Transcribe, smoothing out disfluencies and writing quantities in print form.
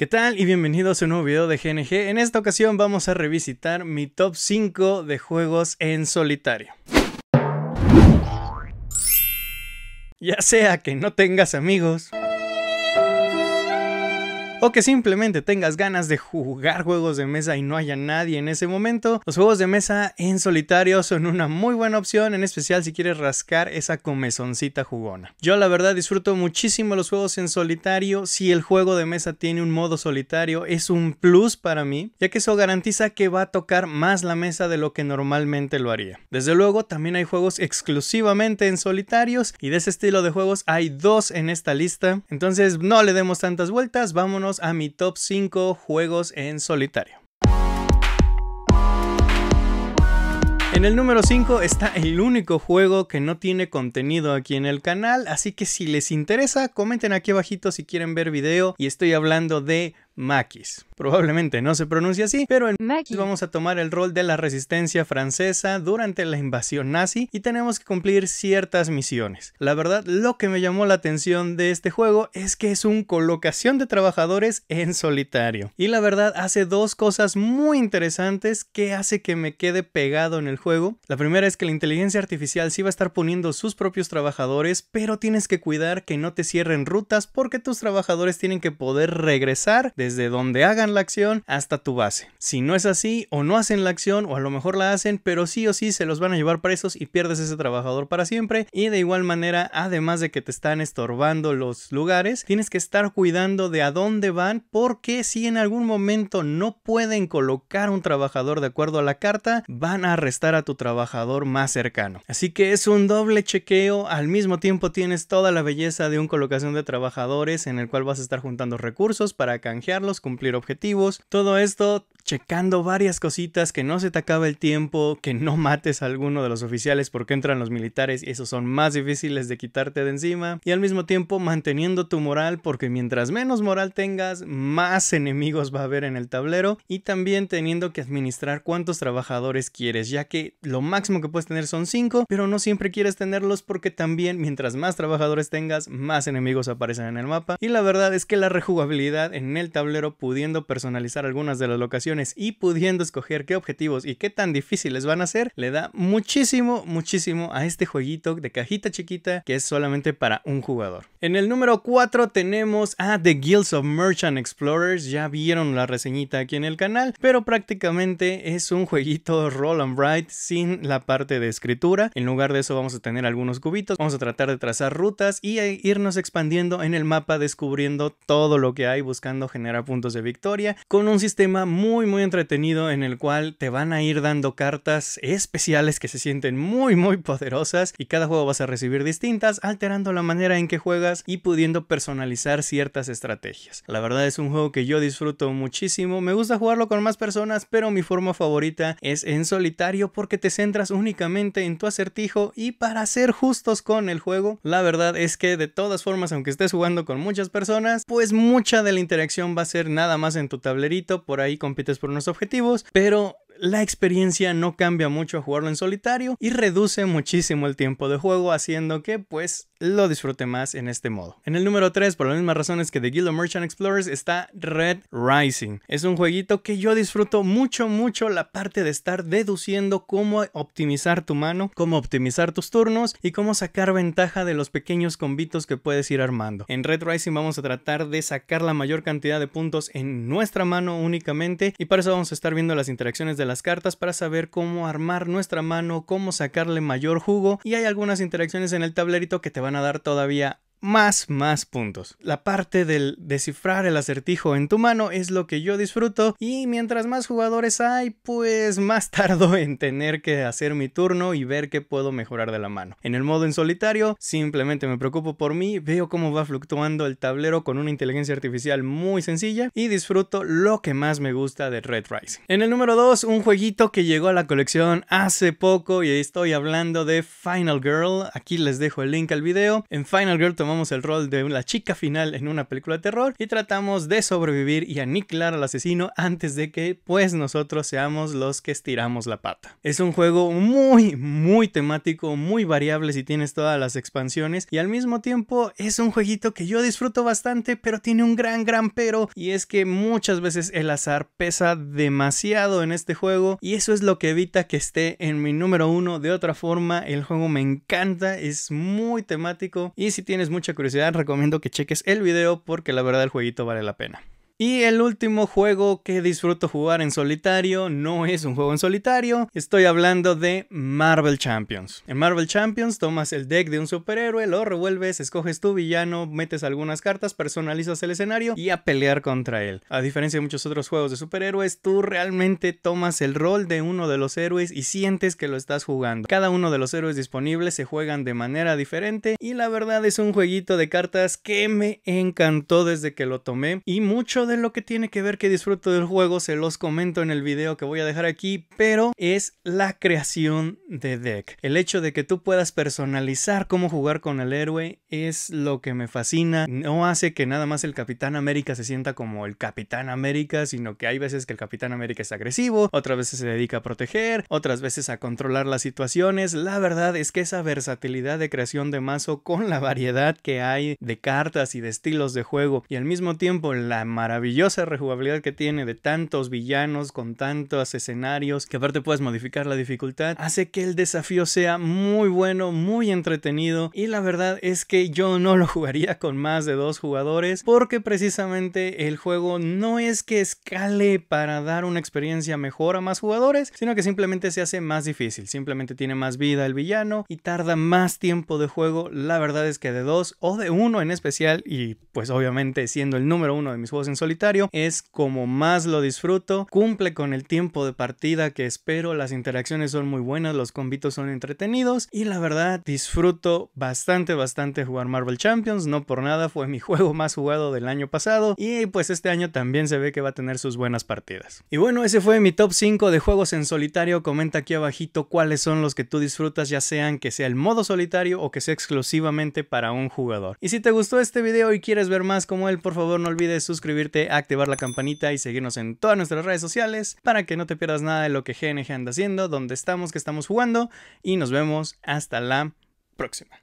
¿Qué tal? Y bienvenidos a un nuevo video de GNG. En esta ocasión vamos a revisitar mi top 5 de juegos en solitario. Ya sea que no tengas amigos o que simplemente tengas ganas de jugar juegos de mesa y no haya nadie en ese momento, los juegos de mesa en solitario son una muy buena opción, en especial si quieres rascar esa comezoncita jugona. Yo la verdad disfruto muchísimo los juegos en solitario. Si el juego de mesa tiene un modo solitario, es un plus para mí, ya que eso garantiza que va a tocar más la mesa de lo que normalmente lo haría. Desde luego, también hay juegos exclusivamente en solitarios, y de ese estilo de juegos hay dos en esta lista. Entonces no le demos tantas vueltas, vámonos a mi top 5 juegos en solitario. En el número 5 está el único juego que no tiene contenido aquí en el canal, así que si les interesa, comenten aquí abajito si quieren ver video, y estoy hablando de Maquis. Probablemente no se pronuncia así, pero en Maquis vamos a tomar el rol de la resistencia francesa durante la invasión nazi y tenemos que cumplir ciertas misiones. La verdad, lo que me llamó la atención de este juego es que es un colocación de trabajadores en solitario, y la verdad hace dos cosas muy interesantes que hace que me quede pegado en el juego. La primera es que la inteligencia artificial sí va a estar poniendo sus propios trabajadores, pero tienes que cuidar que no te cierren rutas porque tus trabajadores tienen que poder regresar desde donde hagan la acción hasta tu base. Si no es así, o no hacen la acción, o a lo mejor la hacen, pero sí o sí se los van a llevar presos y pierdes ese trabajador para siempre. Y de igual manera, además de que te están estorbando los lugares, tienes que estar cuidando de a dónde van, porque si en algún momento no pueden colocar un trabajador de acuerdo a la carta, van a arrestar a tu trabajador más cercano. Así que es un doble chequeo. Al mismo tiempo tienes toda la belleza de un colocación de trabajadores, en el cual vas a estar juntando recursos para canjear, cumplir objetivos, todo esto checando varias cositas, que no se te acabe el tiempo, que no mates a alguno de los oficiales porque entran los militares y esos son más difíciles de quitarte de encima, y al mismo tiempo manteniendo tu moral, porque mientras menos moral tengas, más enemigos va a haber en el tablero, y también teniendo que administrar cuántos trabajadores quieres, ya que lo máximo que puedes tener son 5, pero no siempre quieres tenerlos porque también mientras más trabajadores tengas, más enemigos aparecen en el mapa. Y la verdad es que la rejugabilidad en el tablero, pudiendo personalizar algunas de las locaciones y pudiendo escoger qué objetivos y qué tan difíciles van a ser, le da muchísimo, muchísimo a este jueguito de cajita chiquita que es solamente para un jugador. En el número 4 tenemos a The Guilds of Merchant Explorers. Ya vieron la reseñita aquí en el canal, pero prácticamente es un jueguito roll and write sin la parte de escritura. En lugar de eso vamos a tener algunos cubitos, vamos a tratar de trazar rutas y irnos expandiendo en el mapa, descubriendo todo lo que hay, buscando generar puntos de victoria, con un sistema muy muy entretenido en el cual te van a ir dando cartas especiales que se sienten muy muy poderosas, y cada juego vas a recibir distintas, alterando la manera en que juegas y pudiendo personalizar ciertas estrategias. La verdad es un juego que yo disfruto muchísimo, me gusta jugarlo con más personas, pero mi forma favorita es en solitario porque te centras únicamente en tu acertijo, y para ser justos con el juego, la verdad es que de todas formas, aunque estés jugando con muchas personas, pues mucha de la interacción va a ser nada más en tu tablerito, por ahí compites por unos objetivos, pero la experiencia no cambia mucho a jugarlo en solitario y reduce muchísimo el tiempo de juego, haciendo que pues lo disfrute más en este modo. En el número 3, por las mismas razones que The Guild of Merchant Explorers, está Red Rising. Es un jueguito que yo disfruto mucho mucho la parte de estar deduciendo cómo optimizar tu mano, cómo optimizar tus turnos y cómo sacar ventaja de los pequeños combitos que puedes ir armando. En Red Rising vamos a tratar de sacar la mayor cantidad de puntos en nuestra mano únicamente, y para eso vamos a estar viendo las interacciones de las cartas para saber cómo armar nuestra mano, cómo sacarle mayor jugo, y hay algunas interacciones en el tablerito que te van a dar todavía más puntos. La parte del descifrar el acertijo en tu mano es lo que yo disfruto, y mientras más jugadores hay, pues más tardo en tener que hacer mi turno y ver qué puedo mejorar de la mano. En el modo en solitario simplemente me preocupo por mí, veo cómo va fluctuando el tablero con una inteligencia artificial muy sencilla, y disfruto lo que más me gusta de Red Rising. En el número 2, un jueguito que llegó a la colección hace poco, y estoy hablando de Final Girl. Aquí les dejo el link al video. En Final Girl tomamos tomamos el rol de la chica final en una película de terror y tratamos de sobrevivir y aniquilar al asesino antes de que pues nosotros seamos los que estiramos la pata. Es un juego muy temático, muy variable si tienes todas las expansiones, y al mismo tiempo es un jueguito que yo disfruto bastante, pero tiene un gran pero, y es que muchas veces el azar pesa demasiado en este juego, y eso es lo que evita que esté en mi número uno. De otra forma, el juego me encanta, es muy temático, y si tienes mucha curiosidad recomiendo que cheques el video porque la verdad el jueguito vale la pena. Y el último juego que disfruto jugar en solitario no es un juego en solitario, estoy hablando de Marvel Champions. En Marvel Champions tomas el deck de un superhéroe, lo revuelves, escoges tu villano, metes algunas cartas, personalizas el escenario y a pelear contra él. A diferencia de muchos otros juegos de superhéroes, tú realmente tomas el rol de uno de los héroes y sientes que lo estás jugando. Cada uno de los héroes disponibles se juegan de manera diferente y la verdad es un jueguito de cartas que me encantó desde que lo tomé, y mucho de lo que tiene que ver que disfruto del juego se los comento en el video que voy a dejar aquí, pero es la creación de deck. El hecho de que tú puedas personalizar cómo jugar con el héroe es lo que me fascina. No hace que nada más el Capitán América se sienta como el Capitán América, sino que hay veces que el Capitán América es agresivo, otras veces se dedica a proteger, otras veces a controlar las situaciones. La verdad es que esa versatilidad de creación de mazo con la variedad que hay de cartas y de estilos de juego, y al mismo tiempo la maravillosa rejugabilidad que tiene de tantos villanos con tantos escenarios, que aparte puedes modificar la dificultad, hace que el desafío sea muy bueno, muy entretenido, y la verdad es que yo no lo jugaría con más de dos jugadores porque precisamente el juego no es que escale para dar una experiencia mejor a más jugadores, sino que simplemente se hace más difícil, simplemente tiene más vida el villano y tarda más tiempo de juego. La verdad es que de dos o de uno en especial, y pues obviamente siendo el número uno de mis juegos en solitario, es como más lo disfruto, cumple con el tiempo de partida que espero, las interacciones son muy buenas, los combitos son entretenidos y la verdad disfruto bastante jugar Marvel Champions. No por nada fue mi juego más jugado del año pasado y pues este año también se ve que va a tener sus buenas partidas. Y bueno, ese fue mi top 5 de juegos en solitario. Comenta aquí abajito cuáles son los que tú disfrutas, ya sean que sea el modo solitario o que sea exclusivamente para un jugador. Y si te gustó este video y quieres ver más como él, por favor no olvides suscribirte, activar la campanita y seguirnos en todas nuestras redes sociales para que no te pierdas nada de lo que GNG anda haciendo, donde estamos, que estamos jugando, y nos vemos hasta la próxima.